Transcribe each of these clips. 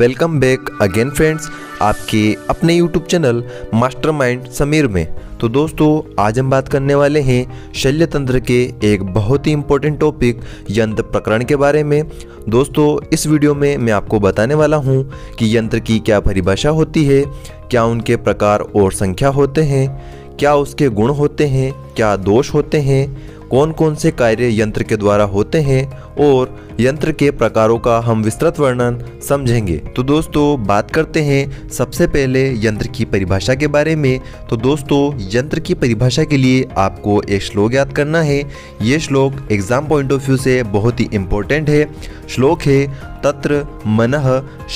Welcome back again friends, आपके अपने YouTube channel mastermind Sameer में। तो दोस्तों, आज हम बात करने वाले हैं शल्यतंत्र के एक बहुत ही इम्पोर्टेंट टॉपिक यंत्र प्रकरण के बारे में। दोस्तों, इस वीडियो में मैं आपको बताने वाला हूं कि यंत्र की क्या परिभाषा होती है, क्या उनके प्रकार और संख्या होते हैं, क्या उसके गुण होते हैं, क्या दोष होते हैं, कौन कौन से कार्य यंत्र के द्वारा होते हैं और यंत्र के प्रकारों का हम विस्तृत वर्णन समझेंगे। तो दोस्तों, बात करते हैं सबसे पहले यंत्र की परिभाषा के बारे में। तो दोस्तों, यंत्र की परिभाषा के लिए आपको एक श्लोक याद करना है। ये श्लोक एग्जाम पॉइंट ऑफ व्यू से बहुत ही इम्पोर्टेंट है। श्लोक है तत्र मनः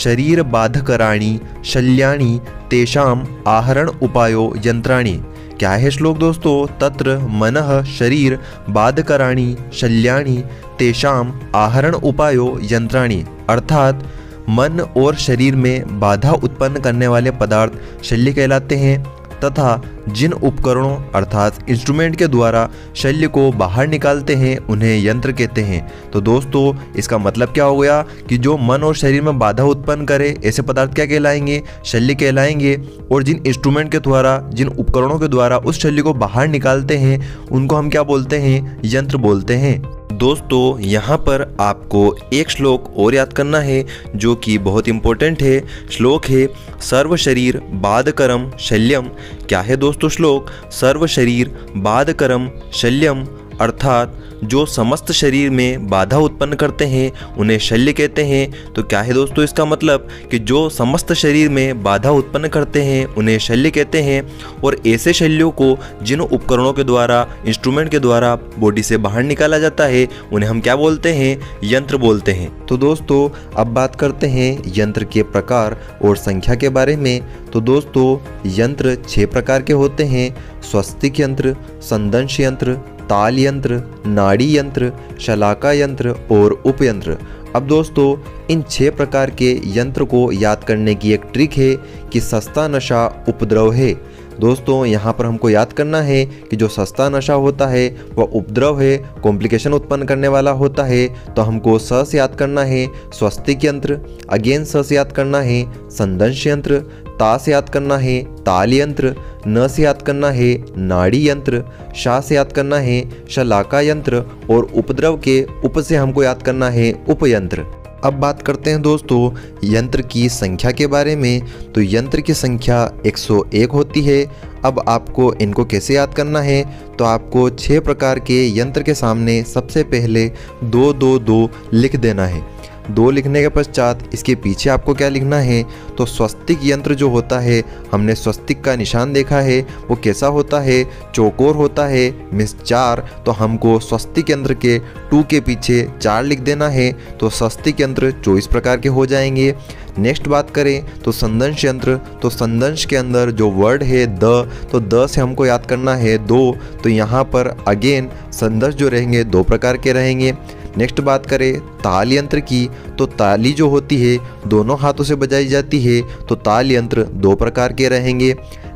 शरीर बाधकराणी शल्याणी तेषाम आहरण उपायो यंत्राणी। क्या है श्लोक दोस्तों? तत्र मनः शरीर बाधकराणी शल्याणी तेषाम आहरण उपायो यंत्राणी। अर्थात मन और शरीर में बाधा उत्पन्न करने वाले पदार्थ शल्य कहलाते हैं तथा जिन उपकरणों अर्थात इंस्ट्रूमेंट के द्वारा शल्य को बाहर निकालते हैं उन्हें यंत्र कहते हैं। तो दोस्तों, इसका मतलब क्या हो गया कि जो मन और शरीर में बाधा उत्पन्न करे ऐसे पदार्थ क्या कहलाएंगे? शल्य कहलाएंगे। और जिन इंस्ट्रूमेंट के द्वारा, जिन उपकरणों के द्वारा उस शल्य को बाहर निकालते हैं उनको हम क्या बोलते हैं? यंत्र बोलते हैं। दोस्तों, यहाँ पर आपको एक श्लोक और याद करना है जो कि बहुत इम्पोर्टेंट है। श्लोक है सर्व शरीर बाधकरम शल्यम। क्या है दोस्तों श्लोक? सर्व शरीर बाधकरम शल्यम। अर्थात जो समस्त शरीर में बाधा उत्पन्न करते हैं उन्हें शल्य कहते हैं। तो क्या है दोस्तों इसका मतलब? कि जो समस्त शरीर में बाधा उत्पन्न करते हैं उन्हें शल्य कहते हैं। और ऐसे शल्यों को जिन उपकरणों के द्वारा, इंस्ट्रूमेंट के द्वारा बॉडी से बाहर निकाला जाता है उन्हें हम क्या बोलते हैं? यंत्र बोलते हैं। तो दोस्तों, अब बात करते हैं यंत्र के प्रकार और संख्या के बारे में। तो दोस्तों, यंत्र 6 प्रकार के होते हैं। स्वस्तिक यंत्र, संदंश यंत्र, ताल यंत्र, नाड़ी यंत्र, शलाका यंत्र और उपयंत्र। अब दोस्तों, इन 6 प्रकार के यंत्र को याद करने की एक ट्रिक है कि सस्ता नशा उपद्रव है। दोस्तों, यहाँ पर हमको याद करना है कि जो सस्ता नशा होता है वह उपद्रव है, कॉम्प्लिकेशन उत्पन्न करने वाला होता है। तो हमको स से याद करना है स्वस्तिक यंत्र, अगेन स से याद करना है संदंश यंत्र, ता से याद करना है ताल यंत्र, न से याद करना है नाड़ी यंत्र, शा से याद करना है शलाका यंत्र और उपद्रव के उप से हमको याद करना है उपयंत्र। अब बात करते हैं दोस्तों यंत्र की संख्या के बारे में। तो यंत्र की संख्या 101 होती है। अब आपको इनको कैसे याद करना है? तो आपको 6 प्रकार के यंत्र के सामने सबसे पहले 222 लिख देना है। 2 लिखने के पश्चात इसके पीछे आपको क्या लिखना है? तो स्वस्तिक यंत्र जो होता है, हमने स्वस्तिक का निशान देखा है, वो कैसा होता है? चौकोर होता है, मिस 4। तो हमको स्वस्तिक यंत्र के 2 के पीछे 4 लिख देना है। तो स्वस्तिक यंत्र 24 प्रकार के हो जाएंगे। नेक्स्ट बात करें तो संदंश यंत्र। तो संदंश के अंदर जो वर्ड है द, तो द से हमको याद करना है 2। तो यहाँ पर अगेन संदंश जो रहेंगे 2 प्रकार के रहेंगे। नेक्स्ट बात करें ताल यंत्र की। तो ताली जो होती है दोनों हाथों से बजाई जाती है। तो ताल यंत्र 2 प्रकार के रहेंगे।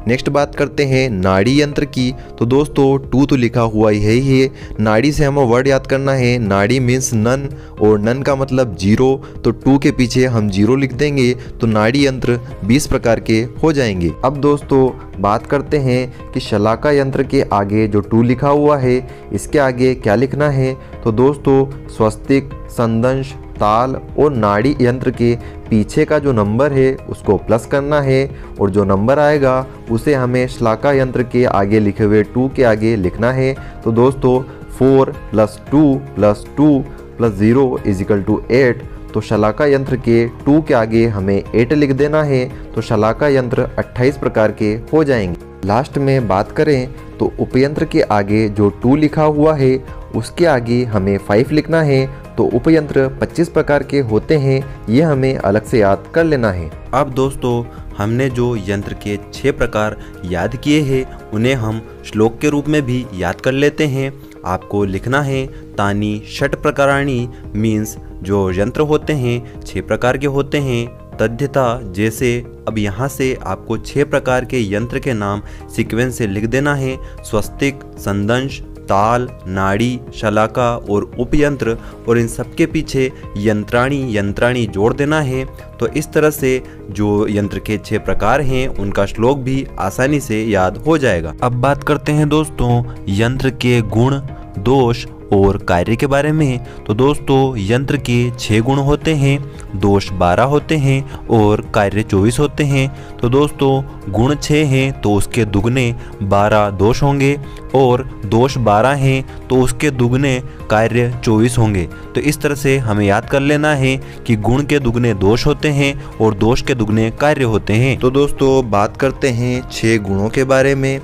नेक्स्ट बात करते हैं नाड़ी यंत्र की। तो दोस्तों 2 तो लिखा हुआ ही है। नाड़ी से हमें वर्ड याद करना है, नाड़ी मीन्स नन और नन का मतलब 0। तो 2 के पीछे हम 0 लिख देंगे। तो नाड़ी यंत्र 20 प्रकार के हो जाएंगे। अब दोस्तों, बात करते हैं कि शलाका यंत्र के आगे जो 2 लिखा हुआ है इसके आगे क्या लिखना है? तो दोस्तों स्वस्तिक, संदंश, ताल और नाड़ी यंत्र के पीछे का जो नंबर है उसको प्लस करना है और जो नंबर आएगा उसे हमें शलाका यंत्र के आगे लिखे हुए 2 के आगे लिखना है। तो दोस्तों 4 + 2 + 2 + 0 = 8। तो शलाका यंत्र के 2 के आगे हमें 8 लिख देना है। तो शलाका यंत्र 28 प्रकार के हो जाएंगे। लास्ट में बात करें तो उपयंत्र के आगे जो 2 लिखा हुआ है उसके आगे हमें 5 लिखना है। तो उपयंत्र 25 प्रकार के होते हैं, ये हमें अलग से याद कर लेना है। अब दोस्तों, हमने जो यंत्र के 6 प्रकार याद किए हैं उन्हें हम श्लोक के रूप में भी याद कर लेते हैं। आपको लिखना है तानी षट प्रकाराणी मीन्स जो यंत्र होते हैं 6 प्रकार के होते हैं तद्यथा जैसे। अब यहाँ से आपको 6 प्रकार के यंत्र के नाम सीक्वेंस से लिख देना है। स्वस्तिक, संदंश, ताल, नाड़ी, शलाका और उपयंत्र और इन सब के पीछे यंत्राणी जोड़ देना है। तो इस तरह से जो यंत्र के 6 प्रकार हैं उनका श्लोक भी आसानी से याद हो जाएगा। अब बात करते हैं दोस्तों यंत्र के गुण, दोष और कार्य के बारे में। तो दोस्तों यंत्र के 6 गुण होते हैं, दोष 12 होते हैं और कार्य 24 होते हैं। तो दोस्तों गुण 6 हैं तो उसके दुगने 12 दोष होंगे और दोष 12 हैं तो उसके दुगने कार्य 24 होंगे। तो इस तरह से हमें याद कर लेना है कि गुण के दुगने दोष होते हैं और दोष के दुगने कार्य होते हैं। तो दोस्तों बात करते हैं 6 गुणों के बारे में।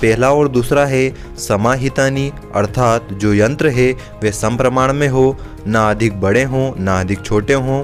पहला और दूसरा है समाहितानि, अर्थात जो यंत्र है वे समप्रमाण में हो, ना अधिक बड़े हों ना अधिक छोटे हों।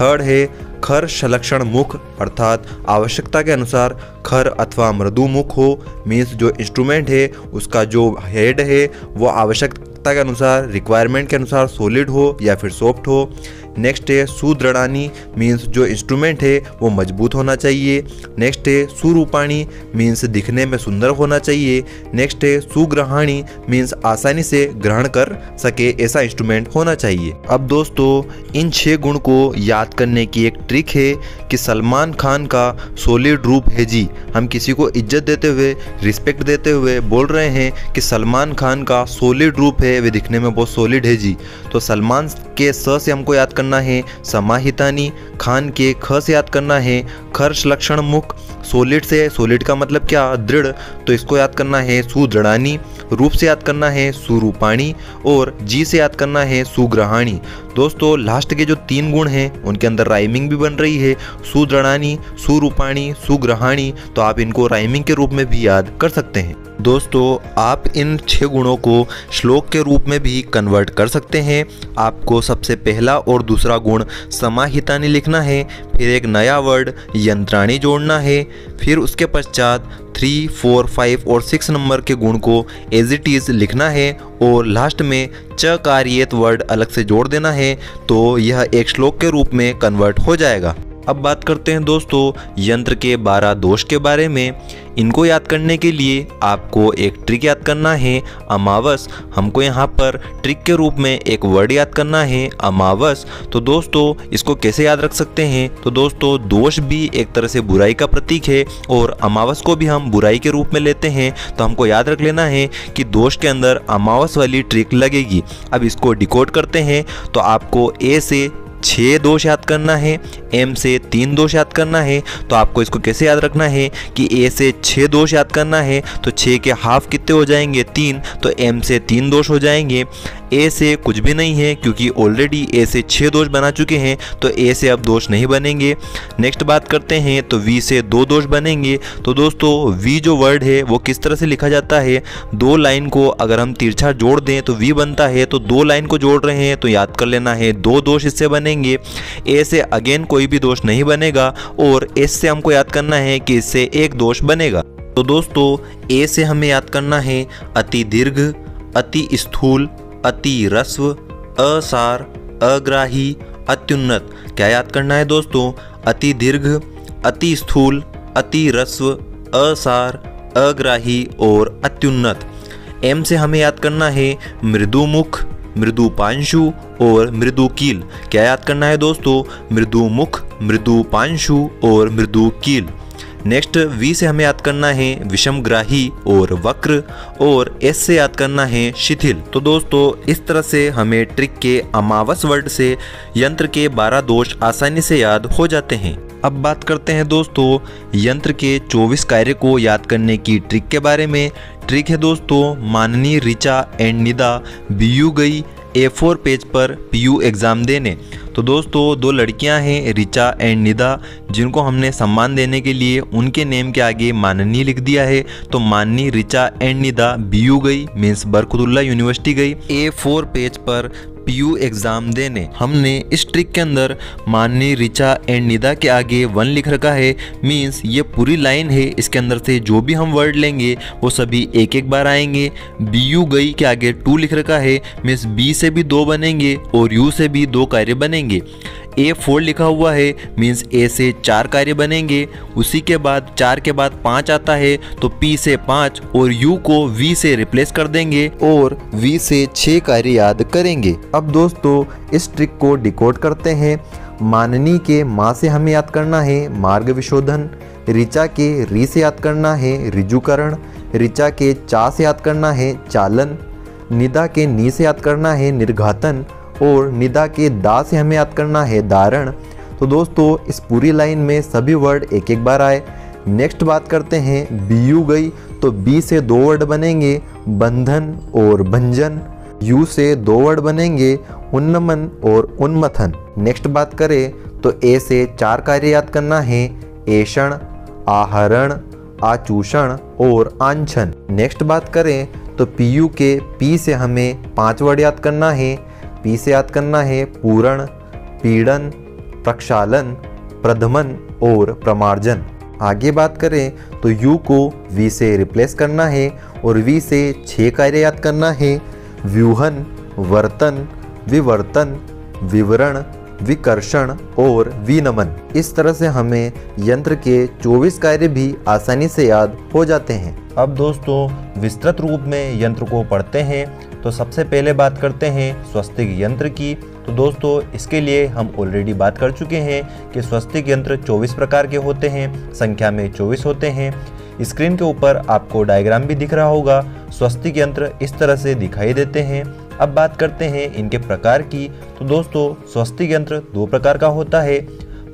थर्ड है खर शलक्षण मुख, अर्थात आवश्यकता के अनुसार खर अथवा मृदु मुख हो, मीन्स जो इंस्ट्रूमेंट है उसका जो हेड है वो आवश्यकता के अनुसार, रिक्वायरमेंट के अनुसार सॉलिड हो या फिर सॉफ्ट हो। नेक्स्ट है सुदृढ़ानी, मीन्स जो इंस्ट्रूमेंट है वो मजबूत होना चाहिए। नेक्स्ट है सुरूपाणी, मीन्स दिखने में सुंदर होना चाहिए। नेक्स्ट है सुग्रहणी, मीन्स आसानी से ग्रहण कर सके ऐसा इंस्ट्रूमेंट होना चाहिए। अब दोस्तों इन 6 गुण को याद करने की एक ट्रिक है कि सलमान खान का सॉलिड रूप है जी। हम किसी को इज्जत देते हुए, रिस्पेक्ट देते हुए बोल रहे हैं कि सलमान खान का सॉलिड रूप है, वे दिखने में बहुत सॉलिड है जी। तो सलमान के स से हमको याद करना है समाहितानी, खान के ख से याद करना है खर्च लक्षण मुख, सोलिड से, सोलिड का मतलब क्या, दृढ़, तो इसको याद करना है सुदृढ़ानी, रूप से याद करना है सुरूपाणी और जी से याद करना है सुग्रहाणी। दोस्तों लास्ट के जो 3 गुण हैं उनके अंदर राइमिंग भी बन रही है, सुदृढ़ानी, सुरूपाणी, सुग्रहाणी, तो आप इनको राइमिंग के रूप में भी याद कर सकते हैं। दोस्तों आप इन 6 गुणों को श्लोक के रूप में भी कन्वर्ट कर सकते हैं। आपको सबसे पहला और दूसरा गुण समाहितानि लिखना है, फिर एक नया वर्ड यंत्राणी जोड़ना है, फिर उसके पश्चात 3, 4, 5 और 6 नंबर के गुण को एज इट इज लिखना है और लास्ट में च कार्येत वर्ड अलग से जोड़ देना है। तो यह एक श्लोक के रूप में कन्वर्ट हो जाएगा। अब बात करते हैं दोस्तों यंत्र के 12 दोष के बारे में। इनको याद करने के लिए आपको एक ट्रिक याद करना है अमावस। हमको यहाँ पर ट्रिक के रूप में एक वर्ड याद करना है अमावस। तो दोस्तों इसको कैसे याद रख सकते हैं? तो दोस्तों दोष भी एक तरह से बुराई का प्रतीक है और अमावस को भी हम बुराई के रूप में लेते हैं। तो हमको याद रख लेना है कि दोष के अंदर अमावस वाली ट्रिक लगेगी। अब इसको डिकोड करते हैं तो आपको ए से 6 दोष याद करना है, एम से 3 दोष याद करना है। तो आपको इसको कैसे याद रखना है कि ए से 6 दोष याद करना है तो 6 के हाफ कितने हो जाएंगे, 3, तो एम से 3 दोष हो जाएंगे। ए से कुछ भी नहीं है क्योंकि ऑलरेडी ए से 6 दोष बना चुके हैं तो ए से अब दोष नहीं बनेंगे। नेक्स्ट बात करते हैं तो वी से 2 दोष बनेंगे। तो दोस्तों वी जो वर्ड है वो किस तरह से लिखा जाता है, 2 लाइन को अगर हम तिरछा जोड़ दें तो वी बनता है। तो 2 लाइन को जोड़ रहे हैं तो याद कर लेना है 2 दोष इससे बनेंगे। ए से अगेन कोई भी दोष नहीं बनेगा और एस से हमको याद करना है कि इससे 1 दोष बनेगा। तो दोस्तों ए से हमें याद करना है अति दीर्घ, अति स्थूल, अति रस्व, असार, अग्राही, अत्युन्नत। क्या याद करना है दोस्तों? अति दीर्घ, अति स्थूल, अति रस्व, असार, अग्राही और अत्युन्नत। एम से हमें याद करना है मृदु मुख, मृदु पांशु और मृदु कील। क्या याद करना है दोस्तों? मृदु मुख, मृदु पांशु और मृदु कील। नेक्स्ट वी से हमें याद करना है विषमग्राही और वक्र और एस से याद करना है शिथिल। तो दोस्तों इस तरह से हमें ट्रिक के अमावस वर्ड से यंत्र के 12 दोष आसानी से याद हो जाते हैं। अब बात करते हैं दोस्तों यंत्र के 24 कार्य को याद करने की ट्रिक के बारे में। ट्रिक है दोस्तों माननी, ऋचा एंड निदा बीयू गई A4 पेज पर PU एग्ज़ाम देने। तो दोस्तों 2 लड़कियां हैं ऋचा एंड निदा, जिनको हमने सम्मान देने के लिए उनके नेम के आगे माननी लिख दिया है। तो माननी, ऋचा एंड निदा BU गई मीन्स बरकतुल्ला यूनिवर्सिटी गई A4 पेज पर PU एग्ज़ाम देने। हमने इस ट्रिक के अंदर माननी, ऋचा एंड निदा के आगे 1 लिख रखा है, मीन्स ये पूरी लाइन है, इसके अंदर से जो भी हम वर्ड लेंगे वो सभी 1-1 बार आएंगे। BU गई के आगे 2 लिख रखा है, मीन्स B से भी 2 बनेंगे और U से भी 2 कार्य बनेंगे। A4 लिखा हुआ है मीन्स A से 4 कार्य बनेंगे। उसी के बाद 4 के बाद 5 आता है तो P से 5 और U को V से रिप्लेस कर देंगे और V से 6 कार्य याद करेंगे। अब दोस्तों इस ट्रिक को डिकोड करते हैं। माननी के माँ से हमें याद करना है मार्ग विशोधन, ऋचा के री से याद करना है ऋजुकरण, ऋचा के चा से याद करना है चालन, निदा के नी से याद करना है निर्घातन और निदा के दा से हमें याद करना है दारण। तो दोस्तों इस पूरी लाइन में सभी वर्ड एक एक बार आए। नेक्स्ट बात करते हैं बी यू गई तो बी से 2 वर्ड बनेंगे बंधन और भंजन, यू से 2 वर्ड बनेंगे उन्नमन और उन्मथन। नेक्स्ट बात करें तो ए से 4 कार्य याद करना है एषण, आहरण, आचूषण और आंछन। नेक्स्ट बात करें तो पी यू के पी से हमें 5 वर्ड याद करना है। पी से याद करना है पूरण, पीड़न, प्रक्षालन, प्रधमन और प्रमार्जन। आगे बात करें तो यू को वी से रिप्लेस करना है और वी से 6 कार्य याद करना है व्यूहन, वर्तन, विवर्तन, विवरण, विकर्षण और विनमन। इस तरह से हमें यंत्र के 24 कार्य भी आसानी से याद हो जाते हैं। अब दोस्तों विस्तृत रूप में यंत्र को पढ़ते हैं। तो सबसे पहले बात करते हैं स्वस्तिक यंत्र की। तो दोस्तों इसके लिए हम ऑलरेडी बात कर चुके हैं कि स्वस्तिक यंत्र 24 प्रकार के होते हैं, संख्या में 24 होते हैं। स्क्रीन के ऊपर आपको डायग्राम भी दिख रहा होगा, स्वस्तिक यंत्र इस तरह से दिखाई देते हैं। अब बात करते हैं इनके प्रकार की। तो दोस्तों स्वस्तिक यंत्र 2 प्रकार का होता है,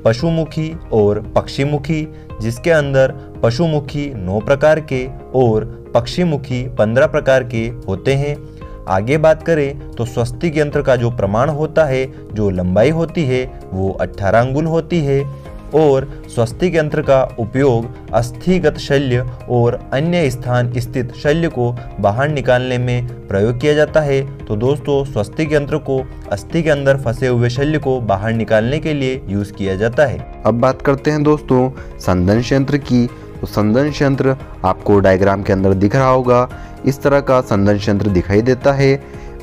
पशुमुखी और पक्षीमुखी, जिसके अंदर पशुमुखी 9 प्रकार के और पक्षीमुखी 15 प्रकार के होते हैं। आगे बात करें तो स्वस्तिक यंत्र का जो प्रमाण होता है, जो लंबाई होती है वो 18 अंगुल होती है और स्वस्तिक यंत्र का उपयोग अस्थिगत शल्य और अन्य स्थान स्थित शल्य को बाहर निकालने में प्रयोग किया जाता है। तो दोस्तों स्वस्तिक यंत्र को अस्थि के अंदर फंसे हुए शल्य को बाहर निकालने के लिए यूज किया जाता है। अब बात करते हैं दोस्तों संदंश यंत्र की। तो संदंश यंत्र आपको डायग्राम के अंदर दिख रहा होगा, इस तरह का संदंश यंत्र दिखाई देता है।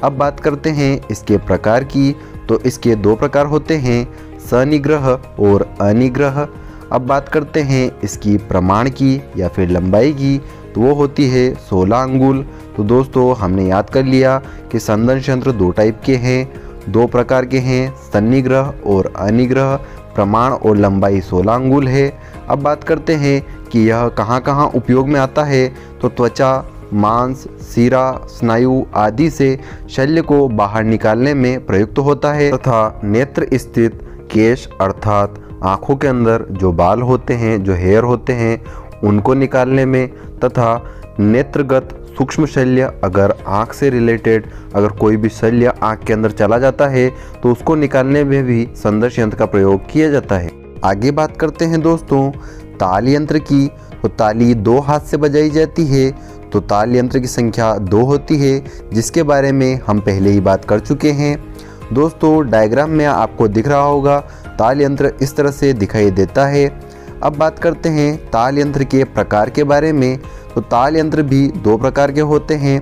अब बात करते हैं इसके प्रकार की। तो इसके 2 प्रकार होते हैं, सनिग्रह और अनिग्रह। अब बात करते हैं इसकी प्रमाण की या फिर लंबाई की, तो वो होती है 16 अंगुल। तो दोस्तों हमने याद कर लिया कि संदंश यंत्र 2 टाइप के हैं, 2 प्रकार के हैं, सनिग्रह और अनिग्रह। प्रमाण और लंबाई 16 अंगुल है। अब बात करते हैं कि यह कहाँ कहाँ उपयोग में आता है। तो त्वचा, मांस, सिरा, स्नायु आदि से शल्य को बाहर निकालने में प्रयुक्त होता है तथा नेत्र स्थित केश अर्थात आँखों के अंदर जो बाल होते हैं, जो हेयर होते हैं, उनको निकालने में तथा नेत्रगत सूक्ष्म शल्य, अगर आँख से रिलेटेड अगर कोई भी शल्य आँख के अंदर चला जाता है तो उसको निकालने में भी संदर्श यंत्र का प्रयोग किया जाता है। आगे बात करते हैं दोस्तों ताल यंत्र की। तो ताली 2 हाथ से बजाई जाती है। तो ताल यंत्र की संख्या 2 होती है, जिसके बारे में हम पहले ही बात कर चुके हैं। दोस्तों डायग्राम में आपको दिख रहा होगा ताल यंत्र इस तरह से दिखाई देता है। अब बात करते हैं ताल यंत्र के प्रकार के बारे में। तो ताल यंत्र भी 2 प्रकार के होते हैं,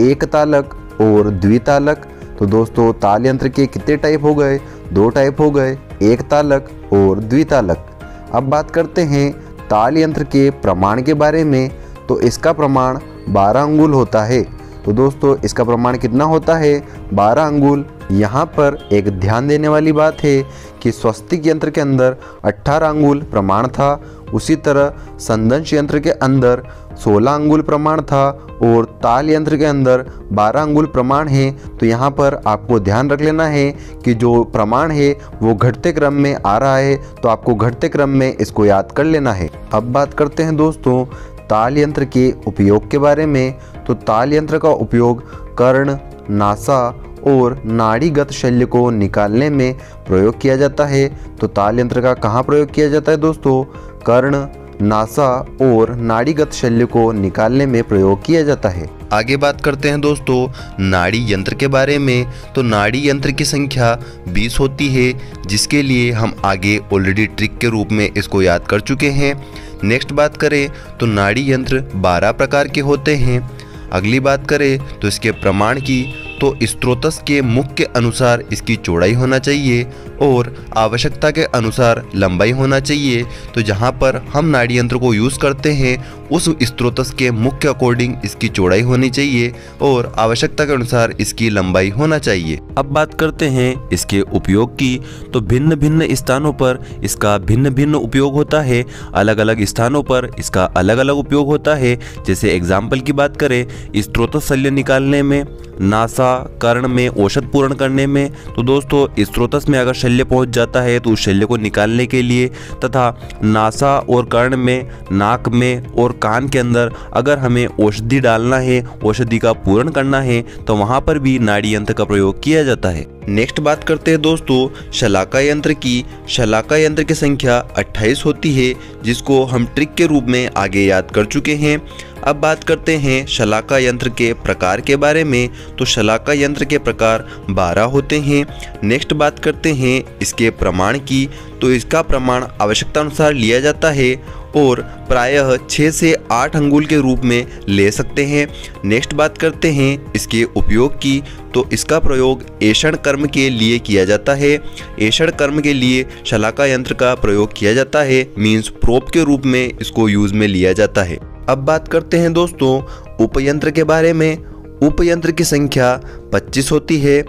एक तालक और द्वितालक। तो दोस्तों ताल यंत्र के कितने टाइप हो गए, 2 टाइप हो गए, एक तालक और द्वितालक। अब बात करते हैं ताल यंत्र के प्रमाण के बारे में। तो इसका प्रमाण 12 अंगुल होता है। तो दोस्तों इसका प्रमाण कितना होता है, 12 अंगुल। यहाँ पर एक ध्यान देने वाली बात है कि स्वस्तिक यंत्र के अंदर 18 अंगुल प्रमाण था, उसी तरह संदंश यंत्र के अंदर 16 अंगुल प्रमाण था और ताल यंत्र के अंदर 12 अंगुल प्रमाण है। तो यहाँ पर आपको ध्यान रख लेना है कि जो प्रमाण है वो घटते क्रम में आ रहा है, तो आपको घटते क्रम में इसको याद कर लेना है। अब बात करते हैं दोस्तों ताल यंत्र के उपयोग के बारे में। तो ताल यंत्र का उपयोग कर्ण, नासा और नाड़ीगत शल्य को निकालने में प्रयोग किया जाता है। तो ताल यंत्र का कहाँ प्रयोग किया जाता है दोस्तों, कर्ण, नासा और नाड़ीगत शल्य को निकालने में प्रयोग किया जाता है। आगे बात करते हैं दोस्तों नाड़ी यंत्र के बारे में। तो नाड़ी यंत्र की संख्या 20 होती है, जिसके लिए हम आगे ऑलरेडी ट्रिक के रूप में इसको याद कर चुके हैं। नेक्स्ट बात करें तो नाड़ी यंत्र 12 प्रकार के होते हैं। अगली बात करें तो इसके प्रमाण की तो स्त्रोतस के मुख के अनुसार इसकी चौड़ाई होना चाहिए और आवश्यकता के अनुसार लंबाई होना चाहिए। तो जहाँ पर हम नाड़ी यंत्र को यूज़ करते हैं उस स्त्रोतस के मुख के अकॉर्डिंग इसकी चौड़ाई होनी चाहिए और आवश्यकता के अनुसार इसकी लंबाई होना चाहिए। अब बात करते हैं इसके उपयोग की। तो भिन्न भिन्न स्थानों पर इसका भिन्न भिन्न उपयोग होता है, अलग अलग स्थानों पर इसका अलग अलग उपयोग होता है। जैसे एग्जाम्पल की बात करें, स्त्रोतस शल्य निकालने में, नासा कर्ण में औषध पूर्ण करने में। तो दोस्तों स्त्रोतस में अगर शल्य पहुंच जाता है तो उस शल्य को निकालने के लिए, तथा नासा और कर्ण में, नाक में और कान के अंदर अगर हमें औषधि डालना है, औषधि का पूर्ण करना है, तो वहां पर भी नाड़ी यंत्र का प्रयोग किया जाता है। नेक्स्ट बात करते हैं दोस्तों शलाका यंत्र की। शलाका यंत्र की संख्या 28 होती है, जिसको हम ट्रिक के रूप में आगे याद कर चुके हैं। अब बात करते हैं शलाका यंत्र के प्रकार के बारे में। तो शलाका यंत्र के प्रकार 12 होते हैं। नेक्स्ट बात करते हैं इसके प्रमाण की। तो इसका प्रमाण आवश्यकता अनुसार लिया जाता है और प्रायः 6 से 8 अंगुल के रूप में ले सकते हैं। नेक्स्ट बात करते हैं इसके उपयोग की। तो इसका प्रयोग ऐषण कर्म के लिए किया जाता है। ऐषण कर्म के लिए शलाका यंत्र का प्रयोग किया जाता है, मीन्स प्रोप के रूप में इसको यूज़ में लिया जाता है। अब बात करते हैं दोस्तों उपयंत्र के बारे में। उपयंत्र की संख्या 25 होती है।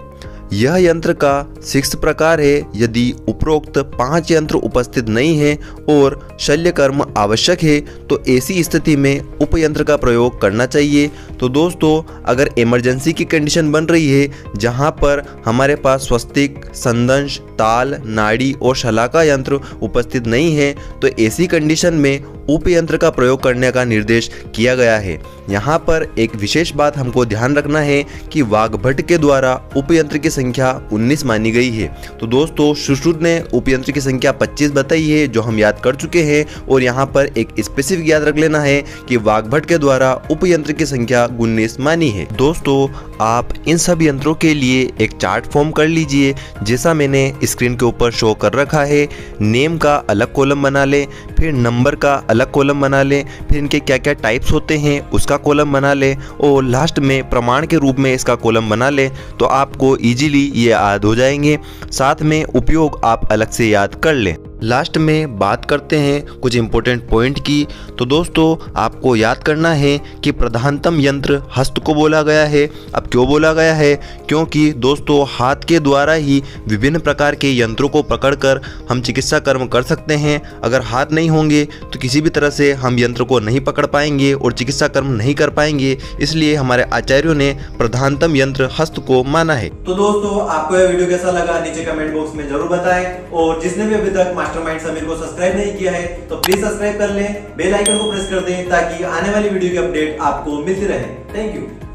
यह यंत्र का 6 प्रकार है। यदि उपरोक्त 5 यंत्र उपस्थित नहीं है और शल्य कर्म आवश्यक है तो ऐसी स्थिति में उपयंत्र का प्रयोग करना चाहिए। तो दोस्तों अगर इमरजेंसी की कंडीशन बन रही है जहां पर हमारे पास स्वस्तिक, संदंश, ताल, नाड़ी और शलाका यंत्र उपस्थित नहीं है तो ऐसी कंडीशन में उपयंत्र का प्रयोग करने का निर्देश किया गया है। यहाँ पर एक विशेष बात हमको ध्यान रखना है कि वाग्भट के द्वारा उपयंत्र की संख्या 19 मानी गई है। तो दोस्तों सुश्रुत ने उपयंत्र की संख्या 25 बताई है, जो हम याद कर चुके हैं। और यहाँ पर एक स्पेसिफिक याद रख लेना है कि वाग्भट के द्वारा उपयंत्र की संख्या 19 मानी है। दोस्तों आप इन सब यंत्रों के लिए एक चार्ट फॉर्म कर लीजिए, जैसा मैंने स्क्रीन के ऊपर शो कर रखा है। नेम का अलग कॉलम बना लें, फिर नंबर का अलग कॉलम बना लें, फिर इनके क्या क्या टाइप्स होते हैं उसका कॉलम बना लें और लास्ट में प्रमाण के रूप में इसका कॉलम बना लें, तो आपको इजीली ये याद हो जाएंगे। साथ में उपयोग आप अलग से याद कर लें। लास्ट में बात करते हैं कुछ इम्पोर्टेंट पॉइंट की। तो दोस्तों आपको याद करना है कि प्रधानतम यंत्र हस्त को बोला गया है। अब क्यों बोला गया है? क्योंकि दोस्तों हाथ के द्वारा ही विभिन्न प्रकार के यंत्रों को पकड़कर हम चिकित्सा कर्म कर सकते हैं। अगर हाथ नहीं होंगे तो किसी भी तरह से हम यंत्र को नहीं पकड़ पाएंगे और चिकित्सा कर्म नहीं कर पाएंगे, इसलिए हमारे आचार्यों ने प्रधानतम यंत्र हस्त को माना है। तो दोस्तों आपको यह वीडियो कैसा लगा नीचे कमेंट बॉक्स में जरूर बताएं और जिसने भी अभी तक मास्टरमाइंड समीर को सब्सक्राइब नहीं किया है तो प्लीज सब्सक्राइब कर लें, बेल आइकन को प्रेस कर दें ताकि आने वाली वीडियो की अपडेट आपको मिलती रहे। Thank you.